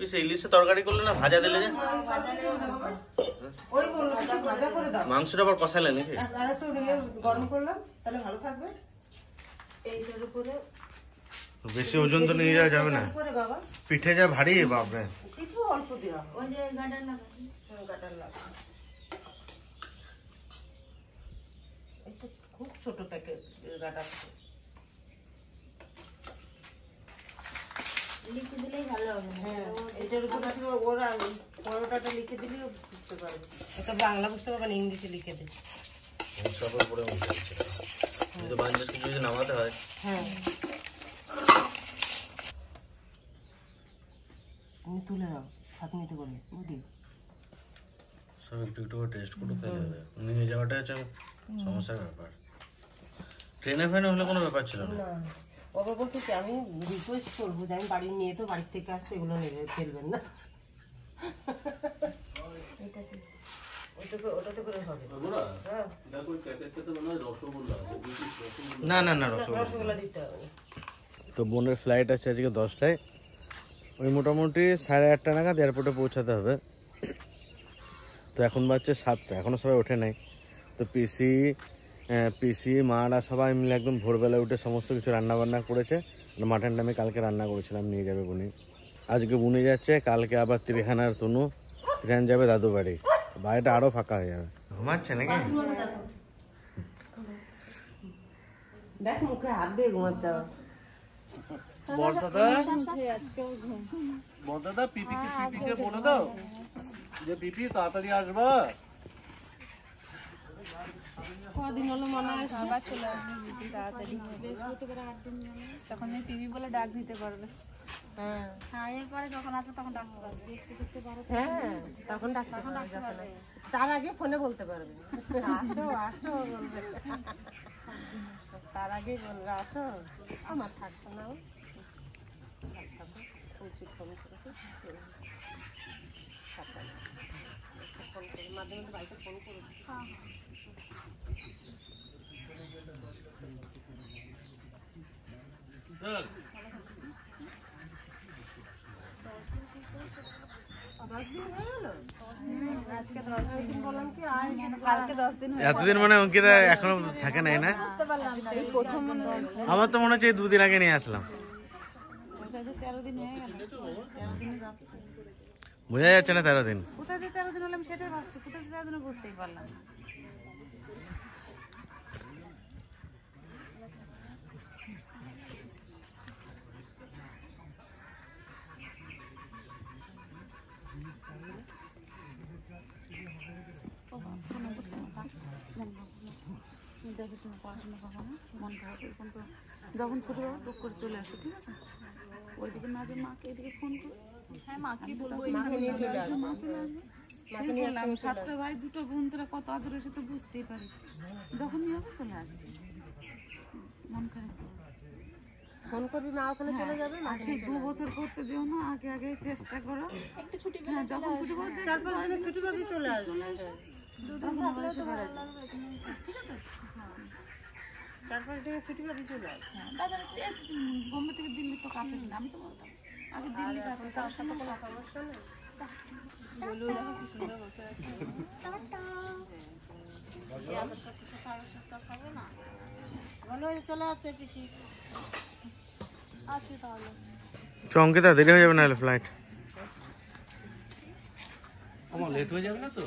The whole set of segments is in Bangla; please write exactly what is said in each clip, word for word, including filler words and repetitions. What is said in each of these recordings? পিস ইলিশে তরকারি করলে না ভাজা দিলে যে ওই বললো ভাজা ভাজা করে দাও, মাংসটা আবার কষাইলে নাকি আর একটু গরম করলাম তাহলে ভালো থাকবে। এইটার উপরে বেশি ওজন তো নিয়ে যাওয়া যাবে না, পিঠে যা ভারী বাপরে, পিঠে অল্প দেওয়া ওই যে গাটার লাগা গাটার লাগা এটা খুব ছোট প্যাকেট গাটা লিখে দিলেই ভালো হবে। হ্যাঁ এটার উপর আপনি ওরা পরোটাটা লিখে দিলেও বুঝতে পারবে, এটা বাংলা বুঝতে পারবেন, ইংলিশে লিখে দিন সবার উপরে উঠছে যদি বাংলাদেশ কিছু যদি নামাতে হয়। হ্যাঁ আমি তুলে দাও ছাঁকনিতে করে বুঝি সব একটু একটু টেস্ট করে তাহলে হবে, নিয়ে যাওয়াটা হচ্ছে সমস্যার ব্যাপার। ট্রেনে ফ্রেনে হলে কোনো ব্যাপার ছিল না, ওকে বলছি কি আমি রিকোয়েস্ট করবো যে আমি বাড়ি নিয়ে তো বাড়ির থেকে আসছে এগুলো নিয়ে ফেলবেন না, না না না রসগোল্লা দিতে হবে। তো বোনের ফ্লাইট আছে আজকে দশটায়, ওই মোটামুটি সাড়ে আটটা নাগাদ এয়ারপোর্টে পৌঁছাতে হবে। তো এখন বাজছে সাতটা, এখনও সবাই ওঠে নাই। তো পিসি পিসি মারা সবাই মিলে একদম ভোরবেলা উঠে সমস্ত কিছু রান্নাবান্না করেছে। মাটনটা আমি কালকে রান্না করেছিলাম, নিয়ে যাবে বুনি, আজকে বুনি যাচ্ছে, কালকে আবার ত্রিহানার তনু, ত্রিহান যাবে দাদু বাড়ি, বাড়িটা আরও ফাঁকা হয়ে যাবে। ঘুমাচ্ছে নাকি দেখ, মুখে হাত দিয়ে ঘুমাচ্ছে। তার আগে ফোনে বলতে পারবে আসো আসো বলবে, তার আগে বলবে আসো, আমার থাকছো না এতদিন মানে অঙ্কিতা এখনো থাকে নাই না, আমার তো মনে হচ্ছে দুদিন আগে নিয়ে আসলাম, বোঝা যাচ্ছে না তেরো দিন কোথা দিয়ে তেরো দিন হলে আমি সেটাই ভাবছি, কোথা দিয়ে তেরো দিন বুঝতেই পারলাম। পড়াশোনা করবো না মন খারাপ, এরকম তো যখন ছোটবেলা টুক করে চলে আসো, ঠিক আছে ওইদিকে না যে মাকে এদিকে ফোন করো, হ্যাঁ মাকে বলবো মা চলে আসবে, সাতটা ভাই দুটো বোন তোরা কত আদর এসে তো বুঝতেই পারিস, যখনই হবে চলে আসবে, মন খারাপ ফোন করবি না ওখানে চলে যাবে। সেই দু বছর করতে যেও না, আগে আগে চেষ্টা করো একটু ছুটি, যখন ছুটি পড়বে চার পাঁচ দিনের ছুটি পাবি চলে আসবে, দুদিন ভালো ঠিক আছে চার পাঁচ দিনের ছুটি পাবি চলে আসবে। বাজারে বোম্বে থেকে দিল্লি তো কাছে না, আমি তো বলতাম আগে দিল্লি কাছে, তার সাথে কোনো সমস্যা নেই, বলু দেখো কি সুন্দর বসে আছে, টাটা আমার সাথে সাথে সাথে খাবে না বলো চলে যাচ্ছে পিসি আছে, তাহলে চমকে তা দেরি হয়ে যাবে না হলে ফ্লাইট আমার লেট হয়ে যাবে না তো।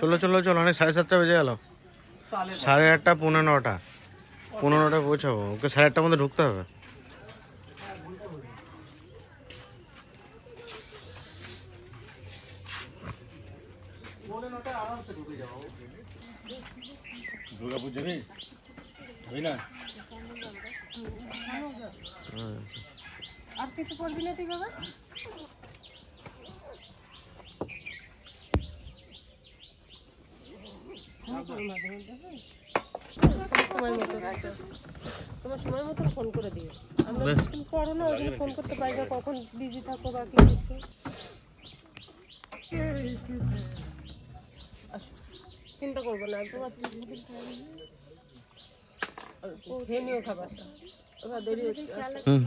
চলো চলো চলো, অনেক সাড়ে সাতটা বেজে গেল, সাড়ে আটটা পৌনে নটা পৌনে নটা পৌঁছাবো, ওকে সাড়ে আটটার মধ্যে ঢুকতে হবে। দুর্গাপুর যাবি না আর কিছু করবি না তুই বাবা, তোমার সময় মতো ফোন করে দিও, আমরা করো না ওই ফোন করতে পারি না, কখন বিজি থাকো বা কিছু, চিন্তা করবো না একদম, খেয়ে নিও খাবারটা, ওরা দেরি হচ্ছে।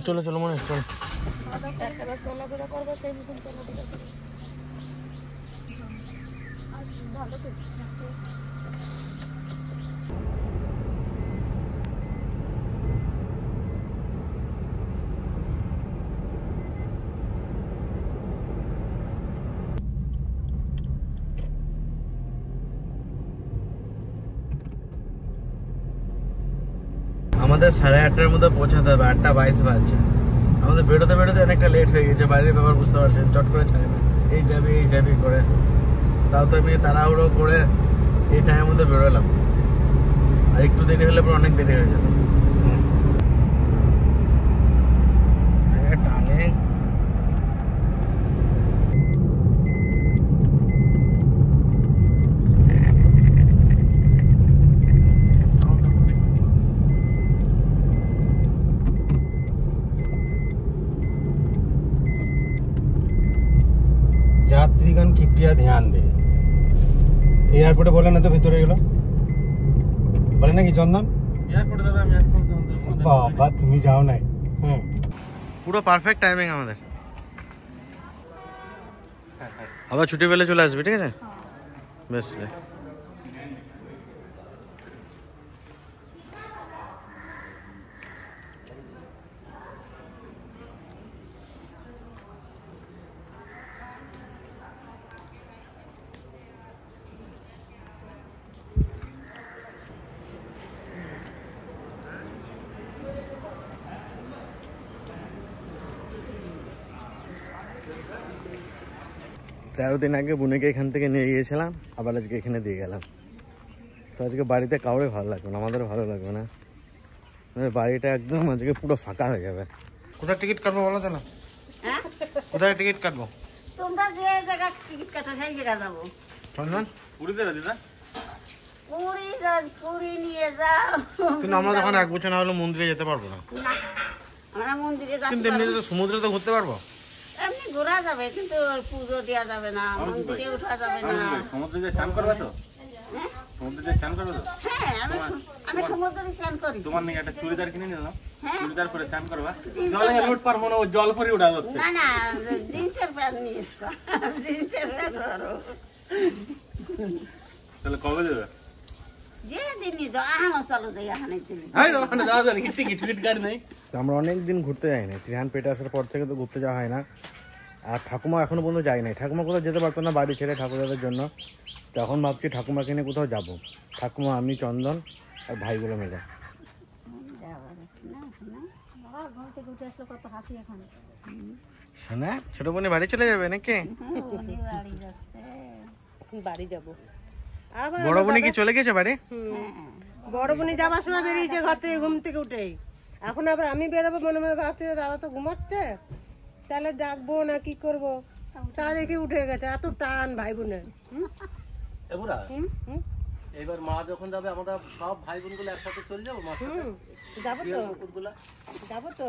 চলো চলো মনে চলাফেরা করবো সেই মতন চলাফেরা করবো। ভালো করে আমাদের সাড়ে আটটার মধ্যে পৌঁছাতে হবে, আটটা বাইশ বাজছে। আমাদের বেরোতে বেরোতে অনেকটা লেট হয়ে গেছে, বাইরের ব্যাপার বুঝতে পারছেন, চট করে ছাড়ে না, এই যাবি এই যাবি করে। তাও তো আমি তাড়াহুড়ো করে এই টাইমের মধ্যে বেরোলাম, আর একটু দেরি হলে পরে অনেক দেরি হয়ে যেত। যাত্রীগণ কৃপয়া ধ্যান দে। এয়ারপোর্টে বলে না তো ভিতরে গেল বলে নাকি চন্দন এয়ারপোর্টে? দাদা আমি আজকে চন্দন। বাবা তুমি যাও নাই। হ্যাঁ পুরো পারফেক্ট টাইমিং আমাদের। আবার ছুটি পেলে চলে আসবি, ঠিক আছে? বেশ রে। তেরো দিন আগে বোনেকে এখান থেকে নিয়ে গিয়েছিলাম, আবার আজকে এখানে দিয়ে গেলাম। তো আজকে বাড়িতে কাউরে ভালো লাগবে না, আমাদের ভালো লাগবে না, বাড়িটা একদম আজকে পুরো ফাঁকা হয়ে যাবে। কোথায় টিকিট কাটবো বলো তো না? কোথায় টিকিট কাটবো? তোমরা যে জায়গা টিকিট কাটো সেই জায়গা যাবো। চন্দন পুরী যাবে দাদা? পুরী যান, পুরী নিয়ে যাও। কিন্তু আমরা যখন এক বছর না হলো মন্দিরে যেতে পারবো না। না আমরা মন্দিরে যাব। কিন্তু এমনি তো সমুদ্রে তো ঘুরতে পারবো। ঘোরা যাবে কিন্তু পুজো দেওয়া যাবে না, মন্দিরে উঠা যাবে না। সমুদ্রে যে চান করবে তো? হ্যাঁ সমুদ্রে যে চান করবে তো? হ্যাঁ আমি আমি সমুদ্রে চান করি। তোমার নাকি একটা চুড়িদার কিনে নিলাম, চুড়িদার পরে চান করবা। জলে লুট পার মনে জল পরে উড়া যাচ্ছে। না না জিন্সের প্যান্ট নিয়ে এসো, জিন্সের প্যান্ট ধরো। তাহলে কবে যাবে? যে দিনই যাও, আহানো চলো যাই, আহানে চলি। হ্যাঁ ওখানে যাওয়া যাবে কি? টিকিট টিকিট কাট নাই। আমরা অনেক দিন ঘুরতে যাই না, ত্রিহান পেটে আসার পর থেকে তো ঘুরতে যাওয়া হয় না। আর ঠাকুমা এখনও পর্যন্ত যায় নাই, ঠাকুমা কোথাও যেতে পারতো না বাড়ি ছেড়ে ঠাকুরদাদের জন্য। তখন ভাবছি ঠাকুমাকে নিয়ে কোথাও যাবো, ঠাকুমা আমি চন্দন আর ভাইগুলো মিলে। শোনা ছোট বোনে বাড়ি চলে যাবে নাকি? বাড়ি যাবো। বড় বোনে কি চলে গেছে বাড়ি? বড় বোনে যাবার সময় বেরিয়েছে ঘর থেকে, ঘুম থেকে উঠেই। এখন আবার আমি বেরোবো মনে মনে ভাবছি দাদা তো ঘুমাচ্ছে, তাহলে ডাকবো না কি করবো, তা দেখে উঠে গেছে। এত টান ভাই বোনের। এবার মা যখন যাবে আমরা সব ভাই বোন গুলো একসাথে চলে যাবো। যাবো তো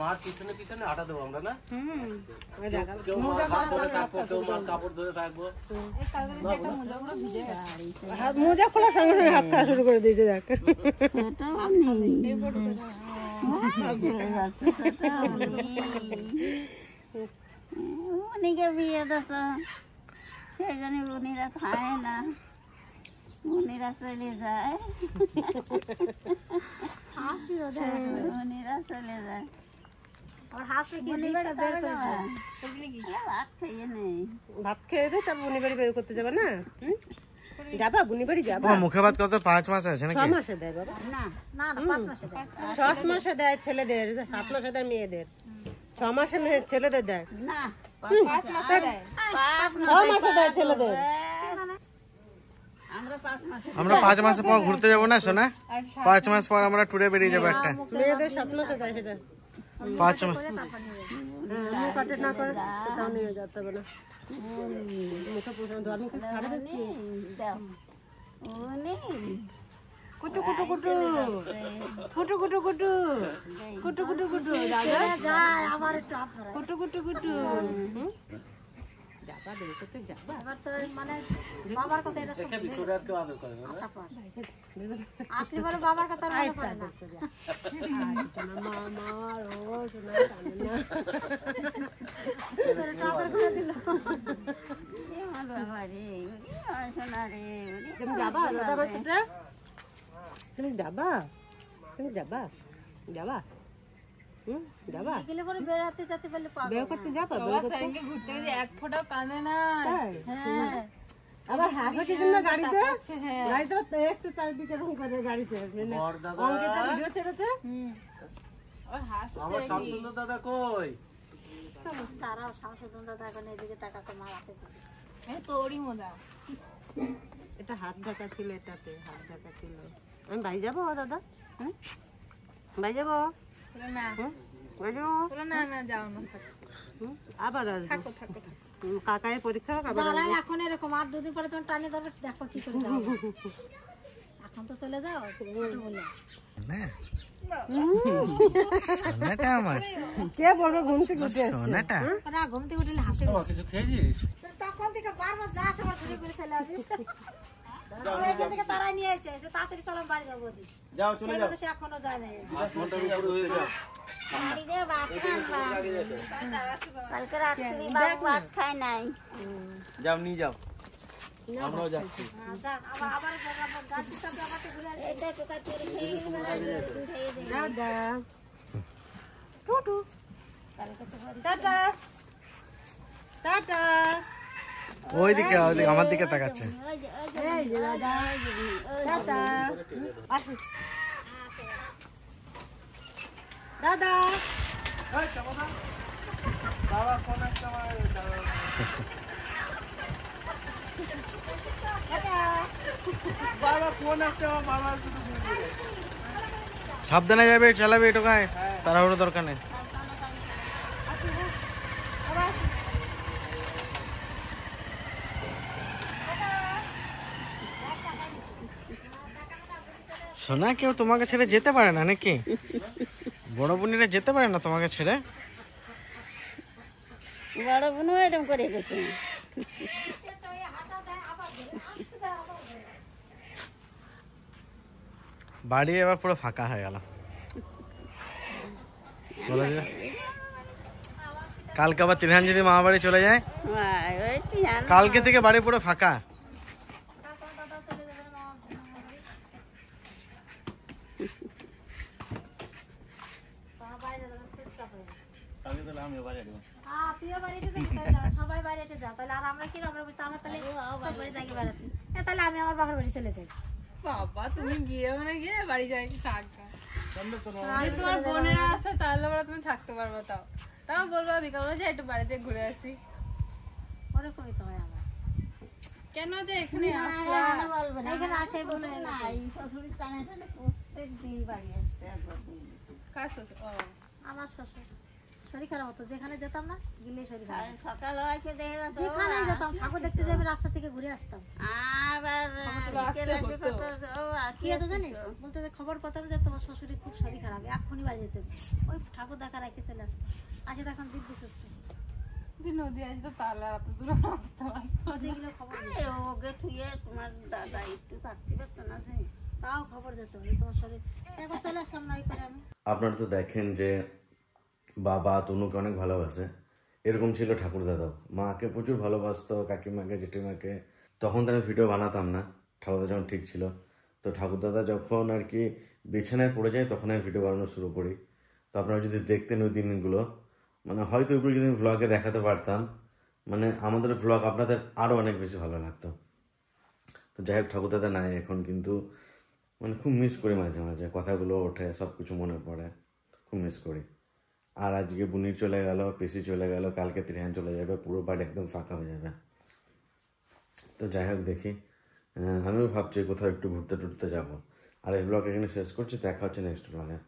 মার পিছনে পিছনে আটা দেবো আমরা, না কেউ মার কাপড় ধরে থাকবো। মোজা খোলা সঙ্গে সঙ্গে হাত খাওয়া শুরু করে দিয়েছে। দেখ উনিকে বিয়ে দিস সেই জন্য উনিরা খায় না, উনিরা চলে যায়, উনিরা চলে যায়। ভাত খেয়ে দে তারপর উনি বাড়ি বের করতে যাবে না? যাবা বুনি বাড়ি যাবা? মুখে ভাত কত পাঁচ মাস আছে নাকি? ছয় মাসে দেয় বাবা। না না পাঁচ মাসে দেয়। ছয় মাসে দেয় ছেলেদের, সাত মাসে দেয় মেয়েদের। ছয় মাসে ছেলেদের দেয় না, পাঁচ মাসে দেয়। ছয় মাসে দেয় ছেলেদের। আমরা পাঁচ মাসে আমরা পাঁচ মাস পর ঘুরতে যাব না সোনা? পাঁচ মাস পর আমরা টুরে বেরিয়ে যাব একটা। মেয়েদের সাত মাসে দেয় সেটা। পাঁচ মাস মুখ কাটে না করে তাও নিয়ে যেতে বলে। যাবা বেরোতে যাবা এবার তো মানে বাবার কথা এটা সব ভিতরে আর কেউ আদর করে না আশা পার আসলে বড় বাবার কথা মনে পড়ে না জানা মামা আর ও জানা জানা তোর আদর করে দিল এ ভালো আরে আসনা রে তুমি যাবা দাদা কত তুমি যাবা তুমি যাবা যাবা হুম যাবা গেলে পরে বের হতে যেতে বলে পাবে বের করতে যাবা বাবা সঙ্গে ঘুরতে যে এক ফোঁটা কানে না হ্যাঁ আবার হাসতে জন্য গাড়িতে হ্যাঁ গাড়িতে একটু তার দিকে রং করে গাড়িতে মানে অঙ্কিতা ভিডিও ছেড়েতে হুম ওই হাসছে আমার শান্তনু দাদা কই তারা শান্তনু দাদা কোন এদিকে তাকাতে মারাতে এই তোড়ি মোদা এটা হাত ঢাকা ছিল এটাতে হাত ঢাকা ছিল আমি বাই যাব দাদা হুম বাই যাব না বলো বলো না না যাও না হুম আবার থাকো থাকো কাকায় পরীক্ষা আবার না এখন এরকম আর দুদিন পরে তুমি টানে ধরবে দেখো কি করে যাও এখন তো চলে যাও ছোট বলে না সোনাটা আমার কে বলবো ঘুমতে উঠে সোনাটা না ঘুমতে উঠলে হাসে ও কিছু খেয়েছিস তখন থেকে বারবার যা সবার ঘুরে ঘুরে চলে আসিস টাটা ওই দিকে ওই দিকে আমার দিকে তাকাচ্ছে এই যে দাদা দাদা দাদা ওই চলো না বাবা কোন একটা মানে দাদা বাবা কোন একটা বাবা শুধু সাবধানে যাবে চালাবে এটাকায় তাড়াহুড়ো দরকার নেই সোনা কেউ তোমাকে ছেড়ে যেতে পারে না নাকি বড় বোনেরা যেতে পারে না তোমাকে ছেড়ে বড় বোন এরকম করে গেছে বাড়ি এবার পুরো ফাঁকা হয়ে গেল কালকে আবার তিনহান যদি মামা বাড়ি চলে যায় কালকে থেকে বাড়ি পুরো ফাঁকা ঘুরে আসি কেন যে এখানে আমার শ্বশুর শরীর খারাপ হতো যেখানে যেতাম না গেলে শরীর খারাপ সকালে এসে দেখতাম যেখানে যেতাম ঠাকুর দেখতে যাবে রাস্তা থেকে ঘুরে আসতাম আবার কি হতো জানিস বলতে যে খবর পেতাম যে তোমার শ্বশুরের খুব শরীর খারাপ এক্ষুনি বাড়ি যেতে ওই ঠাকুর দেখা রেখে চলে আসতো আসে তখন দিব্যি সুস্থ নদী আজ তো তালা এত দূরে আসতো দেখলে খবর ওকে তুই তোমার দাদা একটু থাকতে পারতো না যে তাও খবর যেত তোমার শরীর একবার চলে আসলাম না ওই করে আমি আপনারা তো দেখেন যে বাবা তনুকে অনেক ভালোবাসে, এরকম ছিল ঠাকুরদাদাও। মাকে প্রচুর ভালোবাসতো, কাকিমাকে জেঠিমাকে। তখন তো আমি ভিডিও বানাতাম না, ঠাকুরদা যখন ঠিক ছিল। তো ঠাকুরদাদা যখন আর কি বিছানায় পড়ে যায় তখন আমি ভিডিও বানানো শুরু করি। তো আপনারা যদি দেখতেন ওই দিনগুলো, মানে হয়তো ওইগুলো যদি ব্লগে দেখাতে পারতাম, মানে আমাদের ব্লগ আপনাদের আরও অনেক বেশি ভালো লাগতো। তো যাই হোক ঠাকুরদাদা নাই এখন, কিন্তু মানে খুব মিস করি মাঝে মাঝে। কথাগুলো ওঠে, সব কিছু মনে পড়ে, খুব মিস করি। আর আজকে বুনির চলে গেল, পেশি চলে গেল, কালকে ত্রিহান চলে যাবে, পুরো বাড়ি একদম ফাঁকা হয়ে যাবে। তো যাই হোক দেখি, আমিও ভাবছি কোথাও একটু ঘুরতে টুরতে যাবো। আর এই ব্লগ এখানে শেষ করছি, দেখা হচ্ছে নেক্সট ব্লগে।